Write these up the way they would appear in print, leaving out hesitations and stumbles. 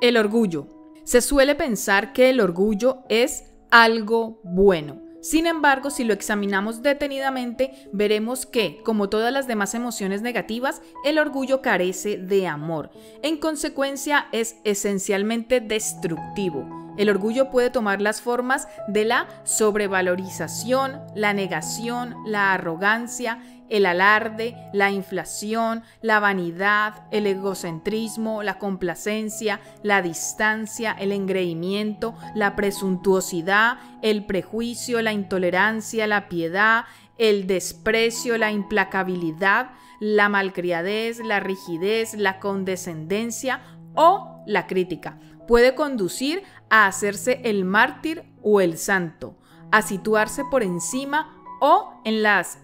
El orgullo. Se suele pensar que el orgullo es algo bueno. Sin embargo, si lo examinamos detenidamente, veremos que, como todas las demás emociones negativas, el orgullo carece de amor. En consecuencia, es esencialmente destructivo. El orgullo puede tomar las formas de la sobrevalorización, la negación, la arrogancia, el alarde, la inflación, la vanidad, el egocentrismo, la complacencia, la distancia, el engreimiento, la presuntuosidad, el prejuicio, la intolerancia, la piedad, el desprecio, la implacabilidad, la malcriadez, la rigidez, la condescendencia o la crítica. Puede conducir a hacerse el mártir o el santo, a situarse por encima o en las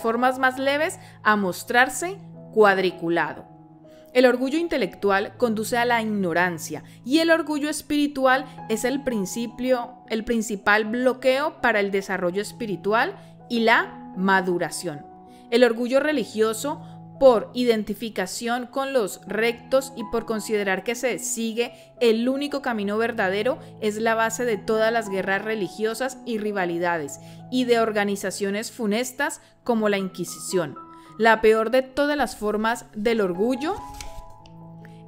formas más leves a mostrarse cuadriculado. El orgullo intelectual conduce a la ignorancia y el orgullo espiritual es el principal bloqueo para el desarrollo espiritual y la maduración. El orgullo religioso, por identificación con los rectos y por considerar que se sigue el único camino verdadero, es la base de todas las guerras religiosas y rivalidades y de organizaciones funestas como la Inquisición. La peor de todas las formas del orgullo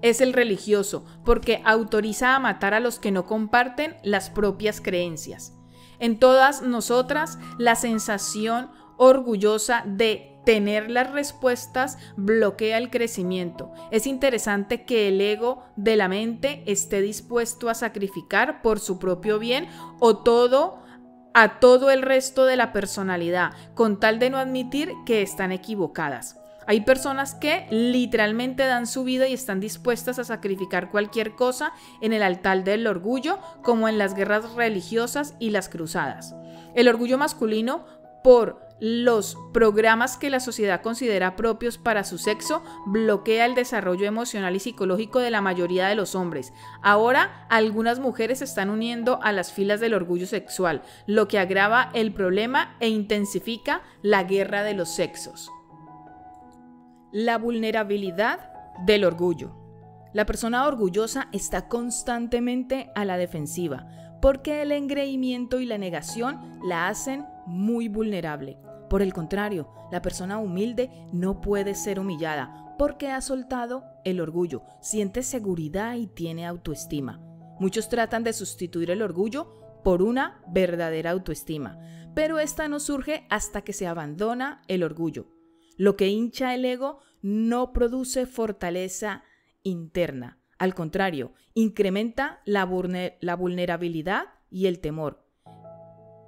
es el religioso, porque autoriza a matar a los que no comparten las propias creencias. En todas nosotras, la sensación orgullosa de tener las respuestas bloquea el crecimiento. Es interesante que el ego de la mente esté dispuesto a sacrificar por su propio bien a todo el resto de la personalidad, con tal de no admitir que están equivocadas. Hay personas que literalmente dan su vida y están dispuestas a sacrificar cualquier cosa en el altar del orgullo, como en las guerras religiosas y las cruzadas. El orgullo masculino, por los programas que la sociedad considera propios para su sexo, bloquea el desarrollo emocional y psicológico de la mayoría de los hombres. Ahora, algunas mujeres se están uniendo a las filas del orgullo sexual, lo que agrava el problema e intensifica la guerra de los sexos. La vulnerabilidad del orgullo. La persona orgullosa está constantemente a la defensiva, porque el engreimiento y la negación la hacen muy vulnerable. Por el contrario, la persona humilde no puede ser humillada porque ha soltado el orgullo, siente seguridad y tiene autoestima. Muchos tratan de sustituir el orgullo por una verdadera autoestima, pero esta no surge hasta que se abandona el orgullo. Lo que hincha el ego no produce fortaleza interna. Al contrario, incrementa la vulnerabilidad y el temor.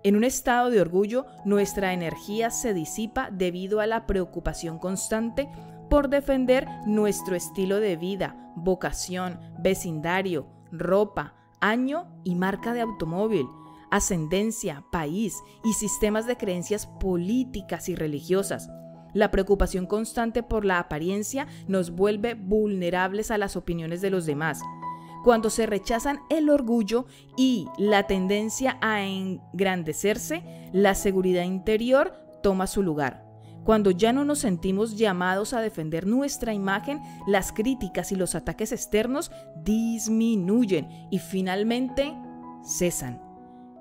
En un estado de orgullo, nuestra energía se disipa debido a la preocupación constante por defender nuestro estilo de vida, vocación, vecindario, ropa, año y marca de automóvil, ascendencia, país y sistemas de creencias políticas y religiosas. La preocupación constante por la apariencia nos vuelve vulnerables a las opiniones de los demás. Cuando se rechazan el orgullo y la tendencia a engrandecerse, la seguridad interior toma su lugar. Cuando ya no nos sentimos llamados a defender nuestra imagen, las críticas y los ataques externos disminuyen y finalmente cesan.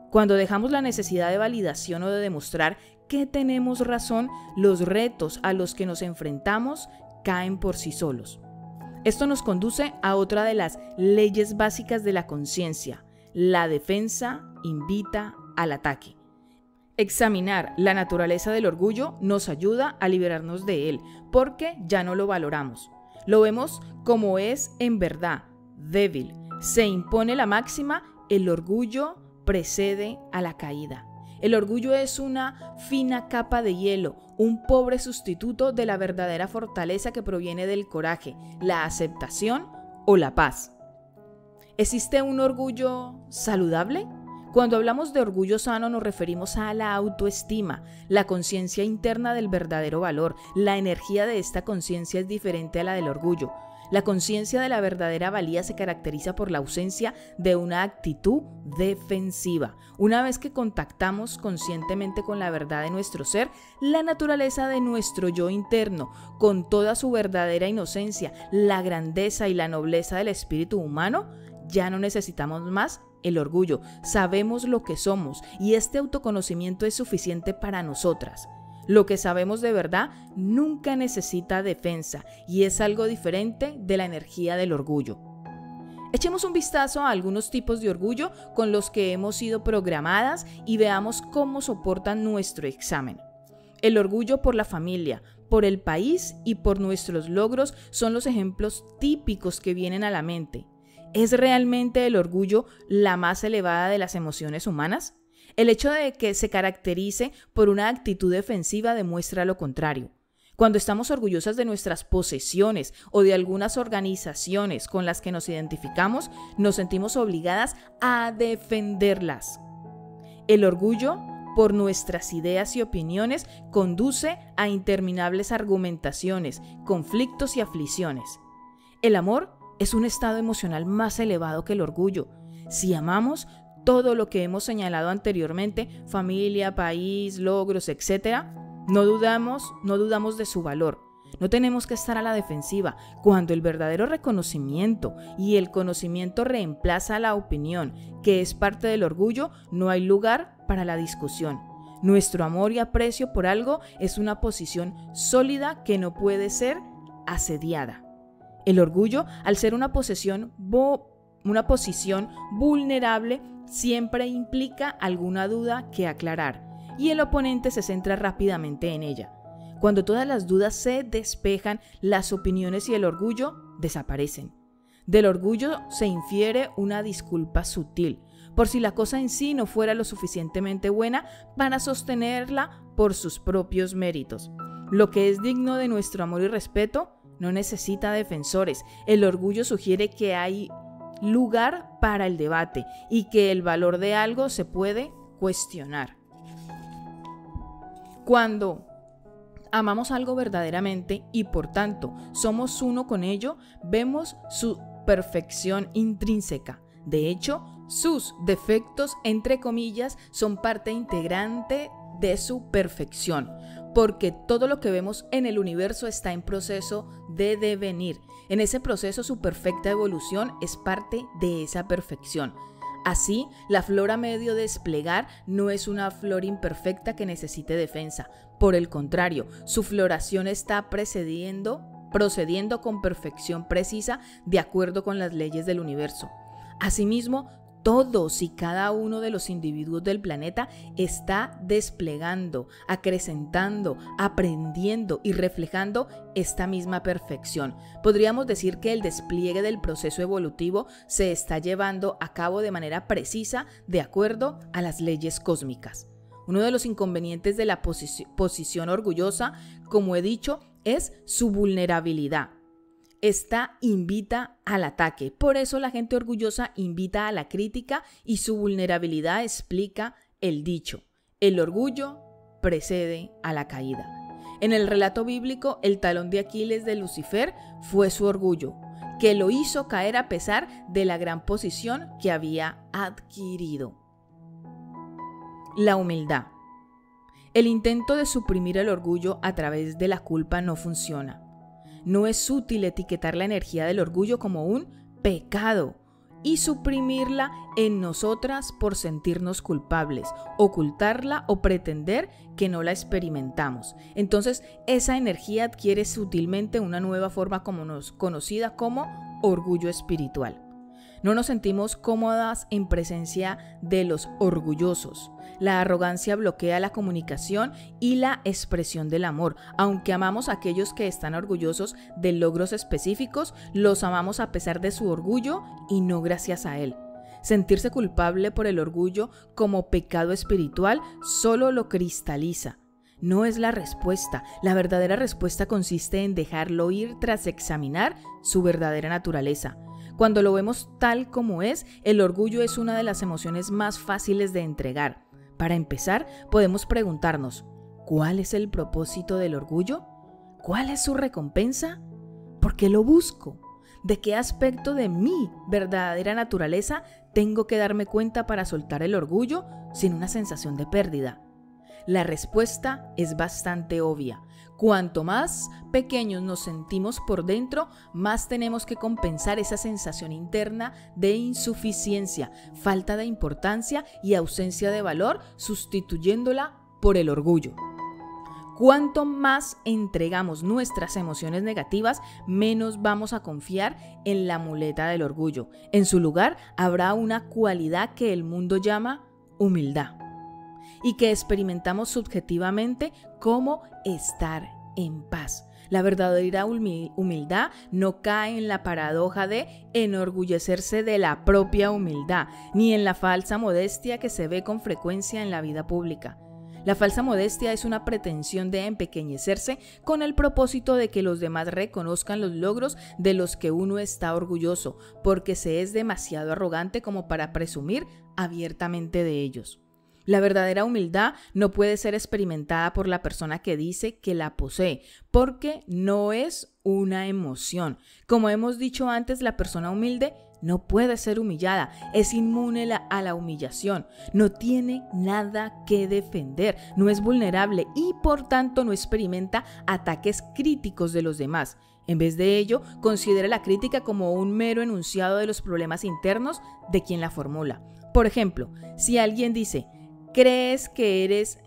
Cuando dejamos la necesidad de validación o de demostrar que tenemos razón, los retos a los que nos enfrentamos caen por sí solos. Esto nos conduce a otra de las leyes básicas de la conciencia: la defensa invita al ataque. Examinar la naturaleza del orgullo nos ayuda a liberarnos de él, porque ya no lo valoramos. Lo vemos como es en verdad, débil. Se impone la máxima: el orgullo precede a la caída. El orgullo es una fina capa de hielo, un pobre sustituto de la verdadera fortaleza que proviene del coraje, la aceptación o la paz. ¿Existe un orgullo saludable? Cuando hablamos de orgullo sano nos referimos a la autoestima, la conciencia interna del verdadero valor. La energía de esta conciencia es diferente a la del orgullo. La conciencia de la verdadera valía se caracteriza por la ausencia de una actitud defensiva. Una vez que contactamos conscientemente con la verdad de nuestro ser, la naturaleza de nuestro yo interno, con toda su verdadera inocencia, la grandeza y la nobleza del espíritu humano, ya no necesitamos más el orgullo. Sabemos lo que somos y este autoconocimiento es suficiente para nosotras. Lo que sabemos de verdad nunca necesita defensa y es algo diferente de la energía del orgullo. Echemos un vistazo a algunos tipos de orgullo con los que hemos sido programadas y veamos cómo soportan nuestro examen. El orgullo por la familia, por el país y por nuestros logros son los ejemplos típicos que vienen a la mente. ¿Es realmente el orgullo la más elevada de las emociones humanas? El hecho de que se caracterice por una actitud defensiva demuestra lo contrario. Cuando estamos orgullosas de nuestras posesiones o de algunas organizaciones con las que nos identificamos, nos sentimos obligadas a defenderlas. El orgullo por nuestras ideas y opiniones conduce a interminables argumentaciones, conflictos y aflicciones. El amor es un estado emocional más elevado que el orgullo. Si amamos, todo lo que hemos señalado anteriormente, familia, país, logros, etc., no dudamos de su valor. No tenemos que estar a la defensiva. Cuando el verdadero reconocimiento y el conocimiento reemplaza la opinión, que es parte del orgullo, no hay lugar para la discusión. Nuestro amor y aprecio por algo es una posición sólida que no puede ser asediada. El orgullo, al ser una posición vulnerable, siempre implica alguna duda que aclarar y el oponente se centra rápidamente en ella. Cuando todas las dudas se despejan, las opiniones y el orgullo desaparecen. Del orgullo se infiere una disculpa sutil, por si la cosa en sí no fuera lo suficientemente buena para sostenerla por sus propios méritos. Lo que es digno de nuestro amor y respeto no necesita defensores. El orgullo sugiere que hay lugar para el debate y que el valor de algo se puede cuestionar. Cuando amamos algo verdaderamente y por tanto somos uno con ello, vemos su perfección intrínseca. De hecho, sus defectos, entre comillas, son parte integrante de su perfección, porque todo lo que vemos en el universo está en proceso de devenir. En ese proceso, su perfecta evolución es parte de esa perfección. Así, la flor a medio desplegar no es una flor imperfecta que necesite defensa. Por el contrario, su floración está procediendo con perfección precisa de acuerdo con las leyes del universo. Asimismo, todos y cada uno de los individuos del planeta está desplegando, acrecentando, aprendiendo y reflejando esta misma perfección. Podríamos decir que el despliegue del proceso evolutivo se está llevando a cabo de manera precisa de acuerdo a las leyes cósmicas. Uno de los inconvenientes de la posición orgullosa, como he dicho, es su vulnerabilidad. Esta invita al ataque, por eso la gente orgullosa invita a la crítica y su vulnerabilidad explica el dicho: el orgullo precede a la caída. En el relato bíblico, el talón de Aquiles de Lucifer fue su orgullo, que lo hizo caer a pesar de la gran posición que había adquirido. La humildad. El intento de suprimir el orgullo a través de la culpa no funciona. No es útil etiquetar la energía del orgullo como un pecado y suprimirla en nosotras por sentirnos culpables, ocultarla o pretender que no la experimentamos. Entonces, esa energía adquiere sutilmente una nueva forma conocida como orgullo espiritual. No nos sentimos cómodas en presencia de los orgullosos. La arrogancia bloquea la comunicación y la expresión del amor. Aunque amamos a aquellos que están orgullosos de logros específicos, los amamos a pesar de su orgullo y no gracias a él. Sentirse culpable por el orgullo como pecado espiritual solo lo cristaliza. No es la respuesta. La verdadera respuesta consiste en dejarlo ir tras examinar su verdadera naturaleza. Cuando lo vemos tal como es, el orgullo es una de las emociones más fáciles de entregar. Para empezar, podemos preguntarnos: ¿cuál es el propósito del orgullo? ¿Cuál es su recompensa? ¿Por qué lo busco? de qué aspecto de mi verdadera naturaleza tengo que darme cuenta para soltar el orgullo sin una sensación de pérdida. La respuesta es bastante obvia. Cuanto más pequeños nos sentimos por dentro, más tenemos que compensar esa sensación interna de insuficiencia, falta de importancia y ausencia de valor, sustituyéndola por el orgullo. Cuanto más entregamos nuestras emociones negativas, menos vamos a confiar en la muleta del orgullo. En su lugar, habrá una cualidad que el mundo llama humildad y que experimentamos subjetivamente como estar en paz. La verdadera humildad no cae en la paradoja de enorgullecerse de la propia humildad, ni en la falsa modestia que se ve con frecuencia en la vida pública. La falsa modestia es una pretensión de empequeñecerse con el propósito de que los demás reconozcan los logros de los que uno está orgulloso, porque se es demasiado arrogante como para presumir abiertamente de ellos. La verdadera humildad no puede ser experimentada por la persona que dice que la posee, porque no es una emoción. Como hemos dicho antes, la persona humilde no puede ser humillada, es inmune a la humillación, no tiene nada que defender, no es vulnerable y por tanto no experimenta ataques críticos de los demás. En vez de ello, considera la crítica como un mero enunciado de los problemas internos de quien la formula. Por ejemplo, si alguien dice: ¿crees que eres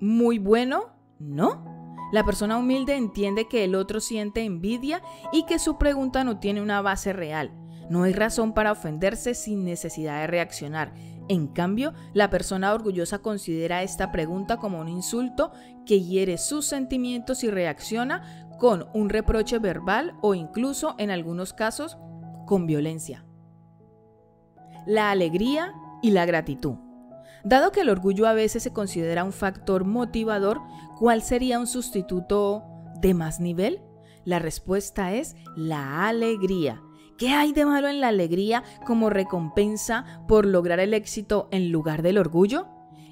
muy bueno? No. La persona humilde entiende que el otro siente envidia y que su pregunta no tiene una base real. No hay razón para ofenderse sin necesidad de reaccionar. En cambio, la persona orgullosa considera esta pregunta como un insulto que hiere sus sentimientos y reacciona con un reproche verbal o incluso, en algunos casos, con violencia. La alegría y la gratitud. Dado que el orgullo a veces se considera un factor motivador, ¿cuál sería un sustituto de más nivel? La respuesta es la alegría. ¿Qué hay de malo en la alegría como recompensa por lograr el éxito en lugar del orgullo?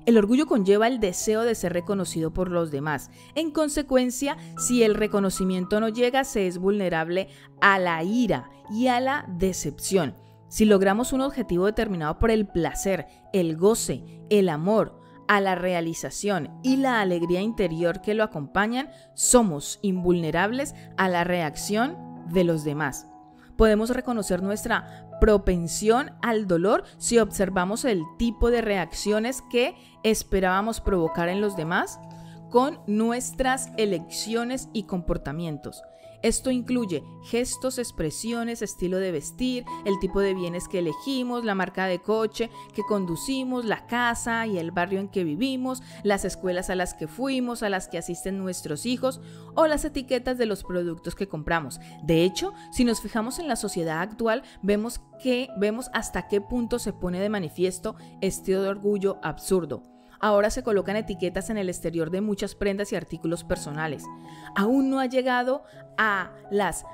El orgullo conlleva el deseo de ser reconocido por los demás. En consecuencia, si el reconocimiento no llega, se es vulnerable a la ira y a la decepción. Si logramos un objetivo determinado por el placer, el goce, el amor, a la realización y la alegría interior que lo acompañan, somos invulnerables a la reacción de los demás. Podemos reconocer nuestra propensión al dolor si observamos el tipo de reacciones que esperábamos provocar en los demás con nuestras elecciones y comportamientos. Esto incluye gestos, expresiones, estilo de vestir, el tipo de bienes que elegimos, la marca de coche que conducimos, la casa y el barrio en que vivimos, las escuelas a las que fuimos, a las que asisten nuestros hijos o las etiquetas de los productos que compramos. De hecho, si nos fijamos en la sociedad actual, vemos hasta qué punto se pone de manifiesto este orgullo absurdo. Ahora se colocan etiquetas en el exterior de muchas prendas y artículos personales. Aún no ha llegado a las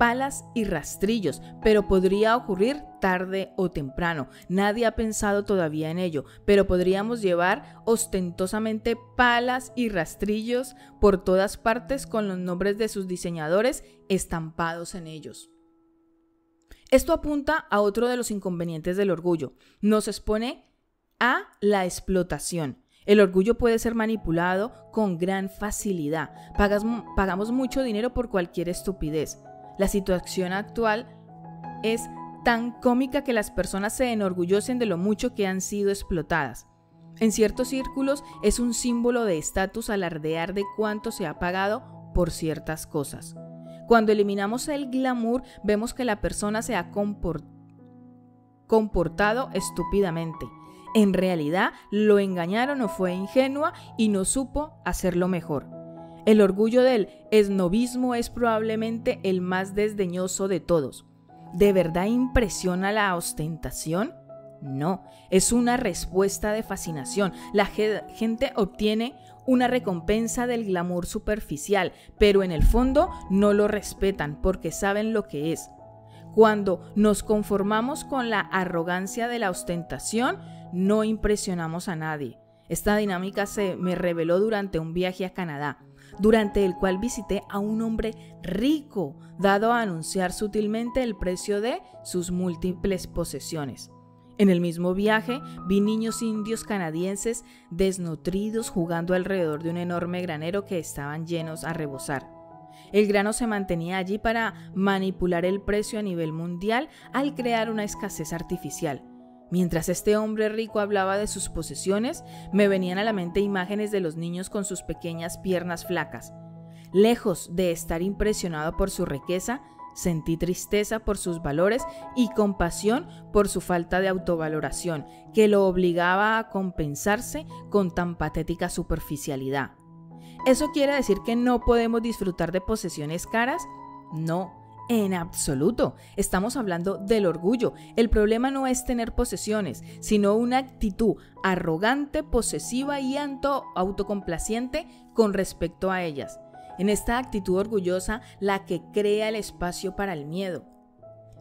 palas y rastrillos, pero podría ocurrir tarde o temprano. Nadie ha pensado todavía en ello, pero podríamos llevar ostentosamente palas y rastrillos por todas partes con los nombres de sus diseñadores estampados en ellos. Esto apunta a otro de los inconvenientes del orgullo. Nos expone a la explotación. El orgullo puede ser manipulado con gran facilidad. Pagamos mucho dinero por cualquier estupidez. La situación actual es tan cómica que las personas se enorgullecen de lo mucho que han sido explotadas. En ciertos círculos es un símbolo de estatus alardear de cuánto se ha pagado por ciertas cosas. Cuando eliminamos el glamour, vemos que la persona se ha comportado estúpidamente. En realidad, lo engañaron o fue ingenua y no supo hacerlo mejor. El orgullo del esnobismo es probablemente el más desdeñoso de todos. ¿De verdad impresiona la ostentación? No, es una respuesta de fascinación. La gente obtiene una recompensa del glamour superficial, pero en el fondo no lo respetan porque saben lo que es. Cuando nos conformamos con la arrogancia de la ostentación, no impresionamos a nadie. Esta dinámica se me reveló durante un viaje a Canadá. durante el cual visité a un hombre rico, dado a anunciar sutilmente el precio de sus múltiples posesiones. En el mismo viaje vi niños indios canadienses desnutridos jugando alrededor de un enorme granero que estaban llenos a rebosar. El grano se mantenía allí para manipular el precio a nivel mundial al crear una escasez artificial. Mientras este hombre rico hablaba de sus posesiones, me venían a la mente imágenes de los niños con sus pequeñas piernas flacas. Lejos de estar impresionado por su riqueza, sentí tristeza por sus valores y compasión por su falta de autovaloración, que lo obligaba a compensarse con tan patética superficialidad. ¿Eso quiere decir que no podemos disfrutar de posesiones caras? No. En absoluto. Estamos hablando del orgullo. El problema no es tener posesiones, sino una actitud arrogante, posesiva y autocomplaciente con respecto a ellas. En esta actitud orgullosa, la que crea el espacio para el miedo.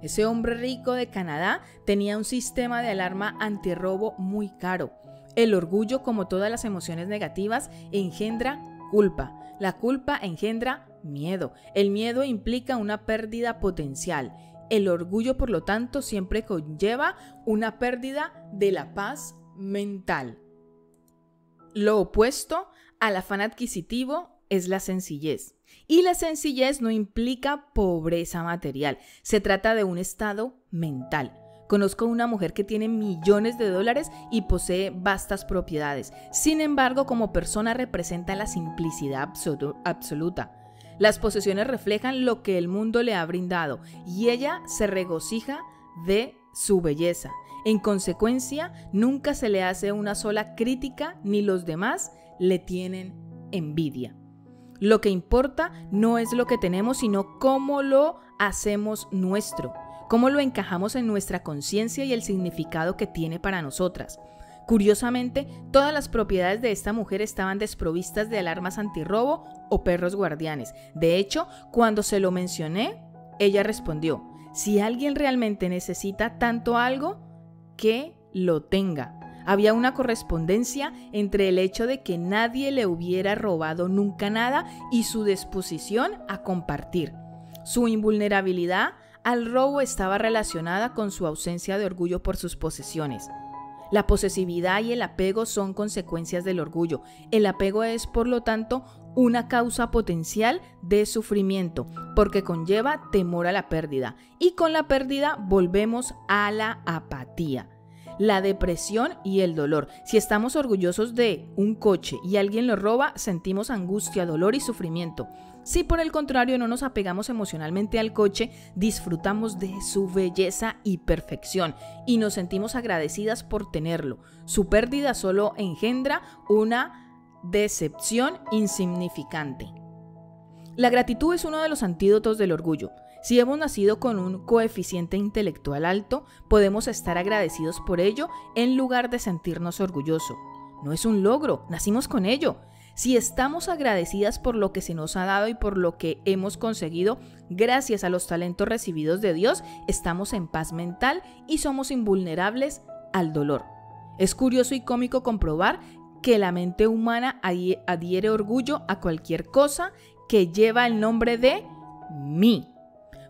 Ese hombre rico de Canadá tenía un sistema de alarma antirrobo muy caro. El orgullo, como todas las emociones negativas, engendra culpa. La culpa engendra miedo. El miedo implica una pérdida potencial. El orgullo, por lo tanto, siempre conlleva una pérdida de la paz mental. Lo opuesto al afán adquisitivo es la sencillez. Y la sencillez no implica pobreza material. Se trata de un estado mental. Conozco a una mujer que tiene millones de dólares y posee vastas propiedades. Sin embargo, como persona representa la simplicidad absoluta. Las posesiones reflejan lo que el mundo le ha brindado y ella se regocija de su belleza. En consecuencia, nunca se le hace una sola crítica ni los demás le tienen envidia. Lo que importa no es lo que tenemos, sino cómo lo hacemos nuestro, cómo lo encajamos en nuestra conciencia y el significado que tiene para nosotras. Curiosamente, todas las propiedades de esta mujer estaban desprovistas de alarmas antirrobo o perros guardianes. De hecho, cuando se lo mencioné, ella respondió: si alguien realmente necesita tanto algo, que lo tenga. Había una correspondencia entre el hecho de que nadie le hubiera robado nunca nada y su disposición a compartir. Su invulnerabilidad al robo estaba relacionada con su ausencia de orgullo por sus posesiones. La posesividad y el apego son consecuencias del orgullo. El apego es, por lo tanto, una causa potencial de sufrimiento, porque conlleva temor a la pérdida. Y con la pérdida volvemos a la apatía, la depresión y el dolor. Si estamos orgullosos de un coche y alguien lo roba, sentimos angustia, dolor y sufrimiento. Si por el contrario no nos apegamos emocionalmente al coche, disfrutamos de su belleza y perfección y nos sentimos agradecidas por tenerlo. Su pérdida solo engendra una decepción insignificante. La gratitud es uno de los antídotos del orgullo. Si hemos nacido con un coeficiente intelectual alto, podemos estar agradecidos por ello en lugar de sentirnos orgullosos. No es un logro, nacimos con ello. Si estamos agradecidas por lo que se nos ha dado y por lo que hemos conseguido gracias a los talentos recibidos de Dios, estamos en paz mental y somos invulnerables al dolor. Es curioso y cómico comprobar que la mente humana adhiere orgullo a cualquier cosa que lleva el nombre de mí.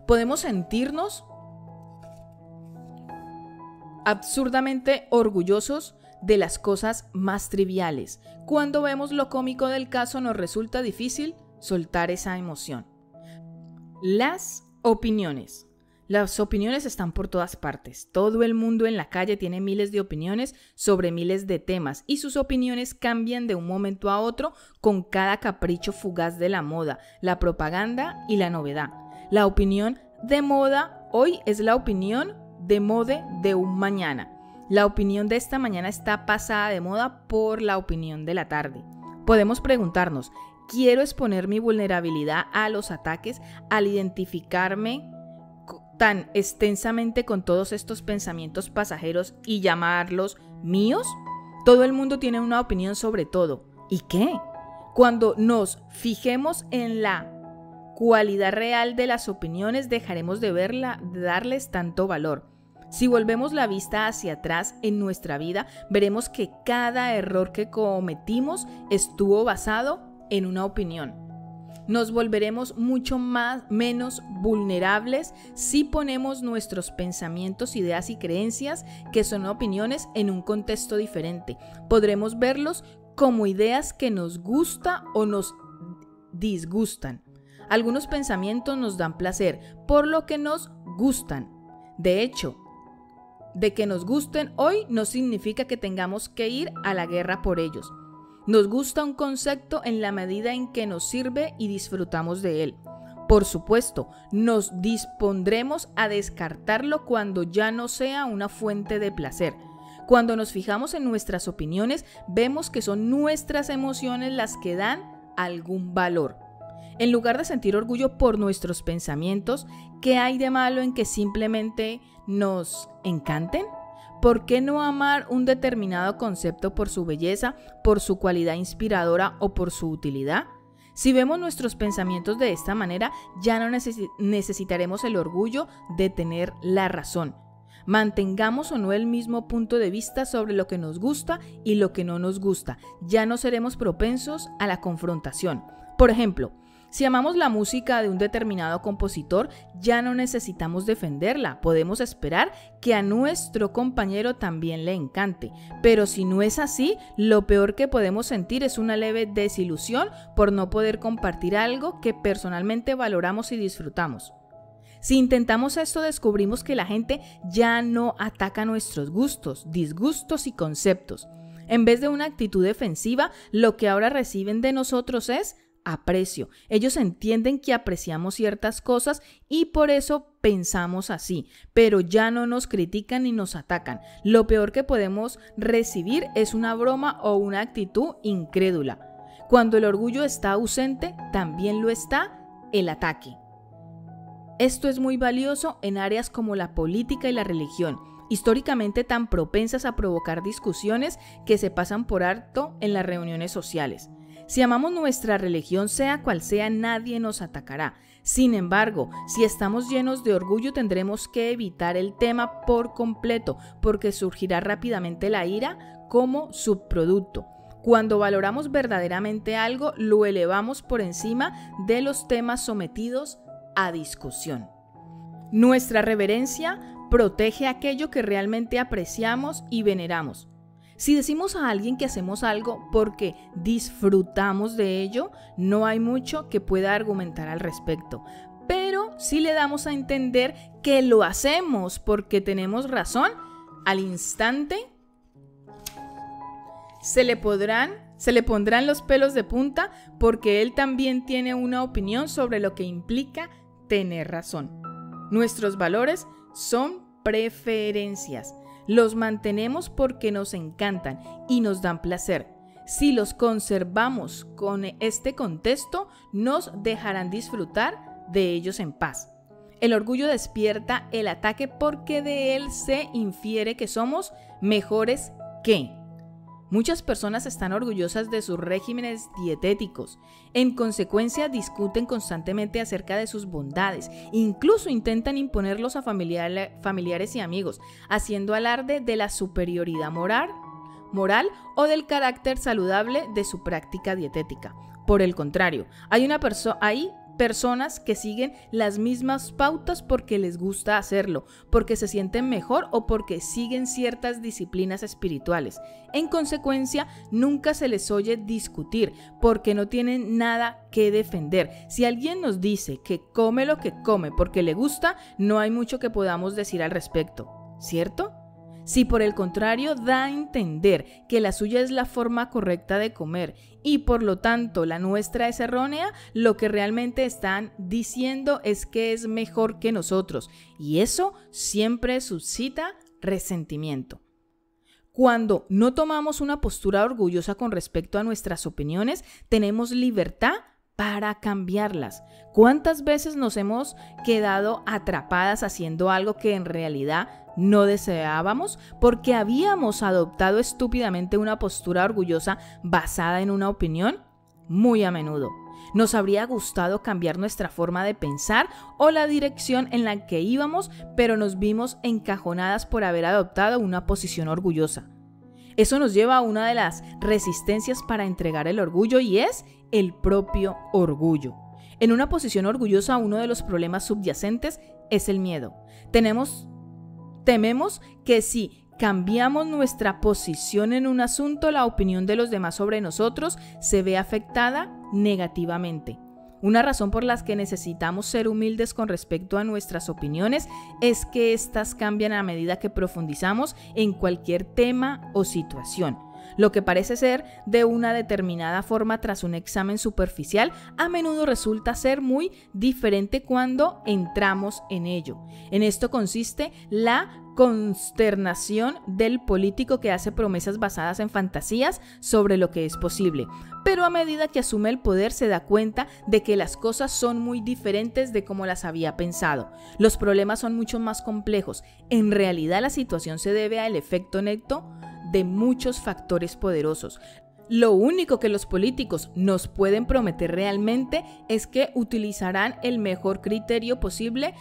Podemos sentirnos absurdamente orgullosos de las cosas más triviales. Cuando vemos lo cómico del caso, nos resulta difícil soltar esa emoción. Las opiniones. Las opiniones están por todas partes. Todo el mundo en la calle tiene miles de opiniones sobre miles de temas y sus opiniones cambian de un momento a otro con cada capricho fugaz de la moda, la propaganda y la novedad. La opinión de moda hoy es la opinión de moda de un mañana. La opinión de esta mañana está pasada de moda por la opinión de la tarde. Podemos preguntarnos: ¿quiero exponer mi vulnerabilidad a los ataques al identificarme tan extensamente con todos estos pensamientos pasajeros y llamarlos míos? Todo el mundo tiene una opinión sobre todo. ¿Y qué? Cuando nos fijemos en la cualidad real de las opiniones, dejaremos de darles tanto valor. Si volvemos la vista hacia atrás en nuestra vida, veremos que cada error que cometimos estuvo basado en una opinión. Nos volveremos mucho menos vulnerables si ponemos nuestros pensamientos, ideas y creencias, que son opiniones, en un contexto diferente. Podremos verlos como ideas que nos gusta o nos disgustan. Algunos pensamientos nos dan placer, por lo que nos gustan. De hecho, de que nos gusten hoy no significa que tengamos que ir a la guerra por ellos. Nos gusta un concepto en la medida en que nos sirve y disfrutamos de él. Por supuesto, nos dispondremos a descartarlo cuando ya no sea una fuente de placer. Cuando nos fijamos en nuestras opiniones, vemos que son nuestras emociones las que dan algún valor. En lugar de sentir orgullo por nuestros pensamientos, ¿qué hay de malo en que simplemente nos encanten? ¿Por qué no amar un determinado concepto por su belleza, por su cualidad inspiradora o por su utilidad? Si vemos nuestros pensamientos de esta manera, ya no necesitaremos el orgullo de tener la razón. Mantengamos o no el mismo punto de vista sobre lo que nos gusta y lo que no nos gusta. Ya no seremos propensos a la confrontación. Por ejemplo, si amamos la música de un determinado compositor, ya no necesitamos defenderla. Podemos esperar que a nuestro compañero también le encante. Pero si no es así, lo peor que podemos sentir es una leve desilusión por no poder compartir algo que personalmente valoramos y disfrutamos. Si intentamos esto, descubrimos que la gente ya no ataca nuestros gustos, disgustos y conceptos. En vez de una actitud defensiva, lo que ahora reciben de nosotros es aprecio. Ellos entienden que apreciamos ciertas cosas y por eso pensamos así, pero ya no nos critican ni nos atacan. Lo peor que podemos recibir es una broma o una actitud incrédula. Cuando el orgullo está ausente, también lo está el ataque. Esto es muy valioso en áreas como la política y la religión, históricamente tan propensas a provocar discusiones que se pasan por alto en las reuniones sociales. Si amamos nuestra religión, sea cual sea, nadie nos atacará. Sin embargo, si estamos llenos de orgullo, tendremos que evitar el tema por completo, porque surgirá rápidamente la ira como subproducto. Cuando valoramos verdaderamente algo, lo elevamos por encima de los temas sometidos a discusión. Nuestra reverencia protege aquello que realmente apreciamos y veneramos. Si decimos a alguien que hacemos algo porque disfrutamos de ello, no hay mucho que pueda argumentar al respecto. Pero si le damos a entender que lo hacemos porque tenemos razón, al instante se le pondrán los pelos de punta, porque él también tiene una opinión sobre lo que implica tener razón. Nuestros valores son preferencias. Los mantenemos porque nos encantan y nos dan placer. Si los conservamos con este contexto, nos dejarán disfrutar de ellos en paz. El orgullo despierta el ataque porque de él se infiere que somos mejores que. Muchas personas están orgullosas de sus regímenes dietéticos. En consecuencia, discuten constantemente acerca de sus bondades. Incluso intentan imponerlos a familiares y amigos, haciendo alarde de la superioridad moral o del carácter saludable de su práctica dietética. Por el contrario, hay personas que siguen las mismas pautas porque les gusta hacerlo, porque se sienten mejor o porque siguen ciertas disciplinas espirituales. En consecuencia, nunca se les oye discutir porque no tienen nada que defender. Si alguien nos dice que come lo que come porque le gusta, no hay mucho que podamos decir al respecto, ¿cierto? Si por el contrario da a entender que la suya es la forma correcta de comer y por lo tanto la nuestra es errónea, lo que realmente están diciendo es que es mejor que nosotros, y eso siempre suscita resentimiento. Cuando no tomamos una postura orgullosa con respecto a nuestras opiniones, tenemos libertad para cambiarlas. ¿Cuántas veces nos hemos quedado atrapadas haciendo algo que en realidad no deseábamos porque habíamos adoptado estúpidamente una postura orgullosa basada en una opinión? Muy a menudo. Nos habría gustado cambiar nuestra forma de pensar o la dirección en la que íbamos, pero nos vimos encajonadas por haber adoptado una posición orgullosa. Eso nos lleva a una de las resistencias para entregar el orgullo, y es el propio orgullo. En una posición orgullosa, uno de los problemas subyacentes es el miedo. Tememos que si cambiamos nuestra posición en un asunto, la opinión de los demás sobre nosotros se ve afectada negativamente. Una razón por la que necesitamos ser humildes con respecto a nuestras opiniones es que éstas cambian a medida que profundizamos en cualquier tema o situación. Lo que parece ser de una determinada forma tras un examen superficial, a menudo resulta ser muy diferente cuando entramos en ello. En esto consiste la consternación del político que hace promesas basadas en fantasías sobre lo que es posible, pero a medida que asume el poder se da cuenta de que las cosas son muy diferentes de como las había pensado. Los problemas son mucho más complejos. En realidad, la situación se debe al efecto neto de muchos factores poderosos. Lo único que los políticos nos pueden prometer realmente es que utilizarán el mejor criterio posible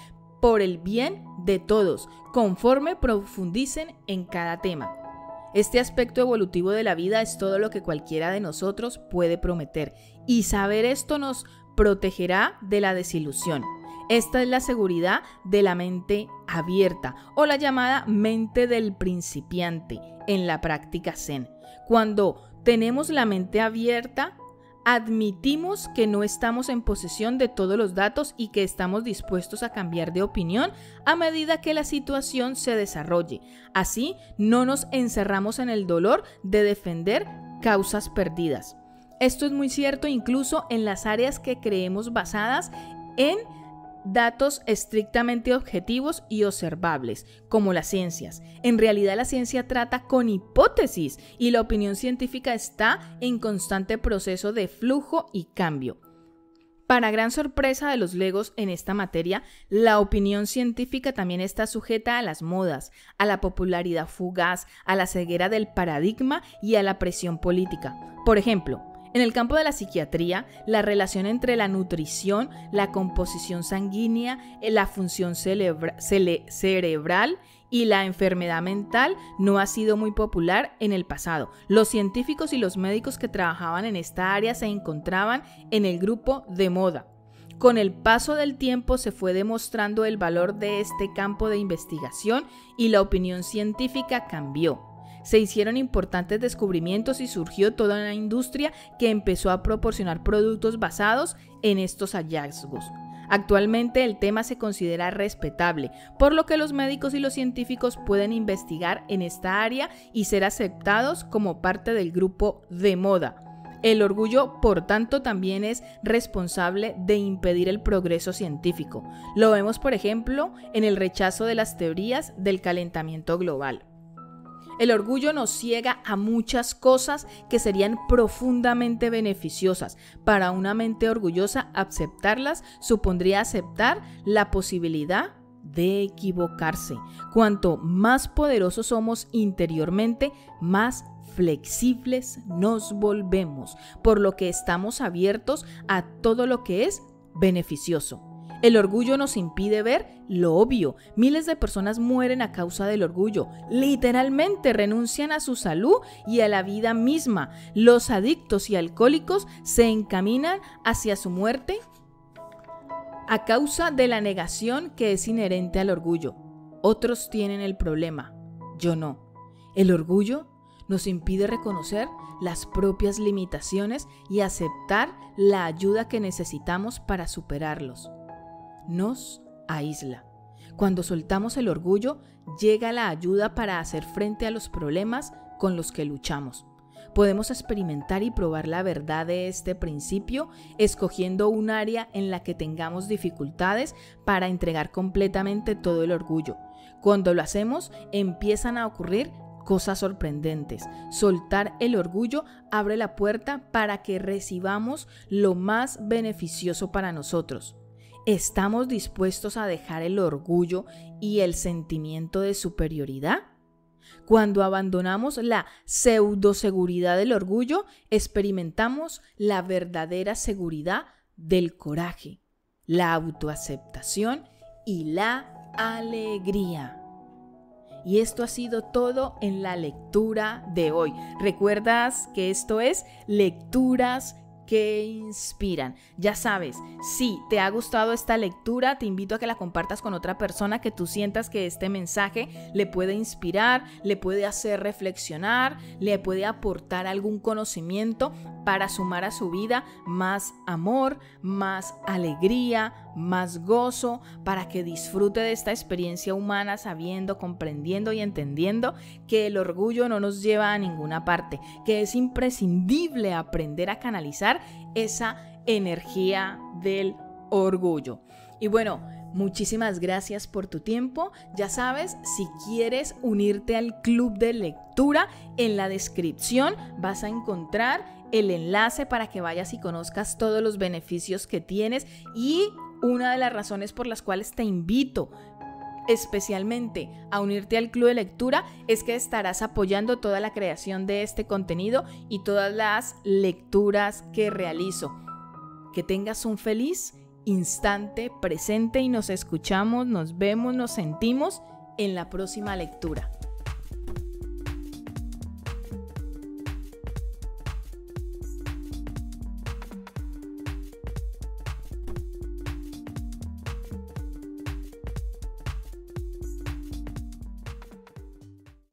por el bien de todos, conforme profundicen en cada tema. Este aspecto evolutivo de la vida es todo lo que cualquiera de nosotros puede prometer, y saber esto nos protegerá de la desilusión. Esta es la seguridad de la mente abierta, o la llamada mente del principiante en la práctica Zen. Cuando tenemos la mente abierta, admitimos que no estamos en posesión de todos los datos y que estamos dispuestos a cambiar de opinión a medida que la situación se desarrolle. Así, no nos encerramos en el dolor de defender causas perdidas. Esto es muy cierto incluso en las áreas que creemos basadas en datos estrictamente objetivos y observables, como las ciencias. En realidad, la ciencia trata con hipótesis y la opinión científica está en constante proceso de flujo y cambio. Para gran sorpresa de los legos en esta materia, la opinión científica también está sujeta a las modas, a la popularidad fugaz, a la ceguera del paradigma y a la presión política. Por ejemplo, en el campo de la psiquiatría, la relación entre la nutrición, la composición sanguínea, la función cerebral y la enfermedad mental no ha sido muy popular en el pasado. Los científicos y los médicos que trabajaban en esta área se encontraban en el grupo de moda. Con el paso del tiempo se fue demostrando el valor de este campo de investigación y la opinión científica cambió. Se hicieron importantes descubrimientos y surgió toda una industria que empezó a proporcionar productos basados en estos hallazgos. Actualmente el tema se considera respetable, por lo que los médicos y los científicos pueden investigar en esta área y ser aceptados como parte del grupo de moda. El orgullo, por tanto, también es responsable de impedir el progreso científico. Lo vemos, por ejemplo, en el rechazo de las teorías del calentamiento global. El orgullo nos ciega a muchas cosas que serían profundamente beneficiosas. Para una mente orgullosa, aceptarlas supondría aceptar la posibilidad de equivocarse. Cuanto más poderosos somos interiormente, más flexibles nos volvemos, por lo que estamos abiertos a todo lo que es beneficioso. El orgullo nos impide ver lo obvio. Miles de personas mueren a causa del orgullo. Literalmente renuncian a su salud y a la vida misma. Los adictos y alcohólicos se encaminan hacia su muerte a causa de la negación que es inherente al orgullo. Otros tienen el problema, yo no. El orgullo nos impide reconocer las propias limitaciones y aceptar la ayuda que necesitamos para superarlos. Nos aísla. Cuando soltamos el orgullo, llega la ayuda para hacer frente a los problemas con los que luchamos. Podemos experimentar y probar la verdad de este principio, escogiendo un área en la que tengamos dificultades para entregar completamente todo el orgullo. Cuando lo hacemos, empiezan a ocurrir cosas sorprendentes. Soltar el orgullo abre la puerta para que recibamos lo más beneficioso para nosotros. ¿Estamos dispuestos a dejar el orgullo y el sentimiento de superioridad? Cuando abandonamos la pseudoseguridad del orgullo, experimentamos la verdadera seguridad del coraje, la autoaceptación y la alegría. Y esto ha sido todo en la lectura de hoy. Recuerdas que esto es Lecturas que inspiran. Ya sabes, si te ha gustado esta lectura, te invito a que la compartas con otra persona que tú sientas que este mensaje le puede inspirar, le puede hacer reflexionar, le puede aportar algún conocimiento para sumar a su vida más amor, más alegría, más gozo, para que disfrute de esta experiencia humana sabiendo, comprendiendo y entendiendo que el orgullo no nos lleva a ninguna parte, que es imprescindible aprender a canalizar esa energía del orgullo. Y bueno, muchísimas gracias por tu tiempo. Ya sabes, si quieres unirte al club de lectura, en la descripción vas a encontrar el enlace para que vayas y conozcas todos los beneficios que tienes, y una de las razones por las cuales te invito especialmente a unirte al club de lectura es que estarás apoyando toda la creación de este contenido y todas las lecturas que realizo. Que tengas un feliz instante presente y nos escuchamos, nos vemos, nos sentimos en la próxima lectura.